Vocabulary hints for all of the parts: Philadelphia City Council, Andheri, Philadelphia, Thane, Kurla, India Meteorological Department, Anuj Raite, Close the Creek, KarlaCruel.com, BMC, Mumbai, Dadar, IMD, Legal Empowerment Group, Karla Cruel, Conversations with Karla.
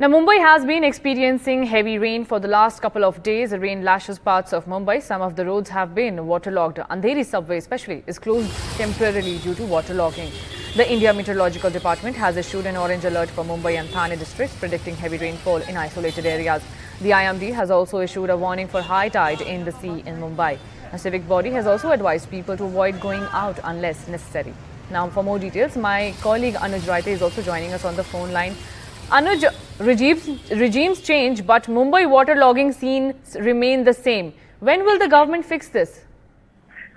Now, Mumbai has been experiencing heavy rain for the last couple of days. The rain lashes parts of Mumbai. Some of the roads have been waterlogged. Andheri subway especially is closed temporarily due to waterlogging. The India Meteorological Department has issued an orange alert for Mumbai and Thane districts, predicting heavy rainfall in isolated areas. The IMD has also issued a warning for high tide in the sea in Mumbai. A civic body has also advised people to avoid going out unless necessary. Now, for more details, my colleague Anuj Raite is also joining us on the phone line. Anuj, regimes change, but Mumbai waterlogging scenes remain the same. When will the government fix this?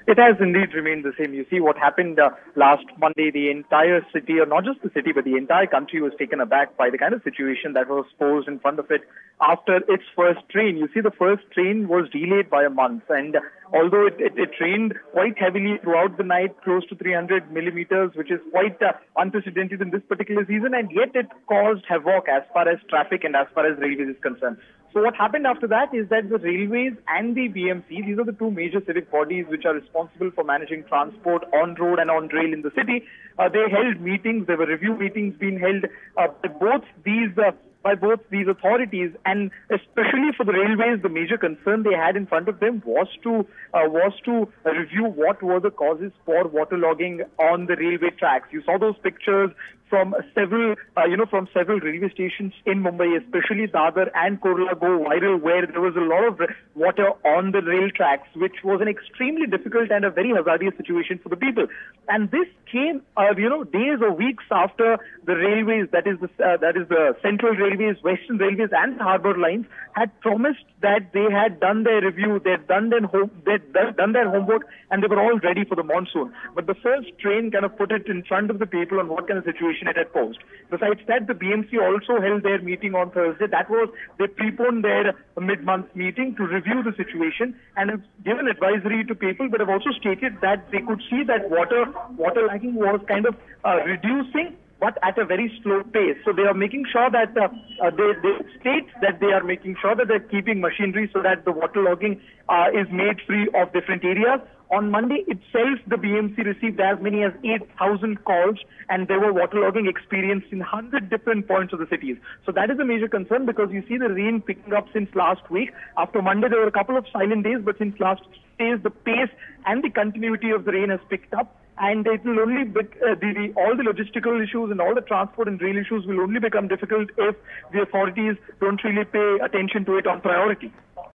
It has indeed remained the same. You see what happened last Monday, the entire city, or not just the city, but the entire country was taken aback by the kind of situation that was posed in front of it after its first train. You see, the first train was delayed by a month, and although it rained quite heavily throughout the night, close to 300 millimeters, which is quite unprecedented in this particular season, and yet it caused havoc as far as traffic and as far as railways is concerned. So what happened after that is that the railways and the BMC, these are the two major civic bodies which are responsible for managing transport on road and on rail in the city. They held meetings, there were review meetings being held by both these authorities, and especially for the railways, the major concern they had in front of them was to review what were the causes for waterlogging on the railway tracks. You saw those pictures from several railway stations in Mumbai, especially Dadar and Kurla, go viral, where there was a lot of water on the rail tracks, which was an extremely difficult and a very hazardous situation for the people. And this came, days or weeks after the railways, that is the Central Railways, Western Railways, and Harbour Lines had promised that they had done their review, they had done their homework, and they were all ready for the monsoon. But the first train kind of put it in front of the people on what kind of situation it had posed. Besides that, the BMC also held their meeting on Thursday. That was, they preponed their mid-month meeting to review the situation and have given advisory to people, but have also stated that they could see that water lagging was kind of reducing, but at a very slow pace. So they are making sure that they're keeping machinery so that the waterlogging is made free of different areas. On Monday itself, the BMC received as many as 8,000 calls, and there were waterlogging experienced in 100 different points of the cities. So that is a major concern, because you see the rain picking up since last week. After Monday, there were a couple of silent days, but since last days, the pace and the continuity of the rain has picked up. And it will only all the logistical issues and all the transport and rail issues will only become difficult if the authorities don't really pay attention to it on priority.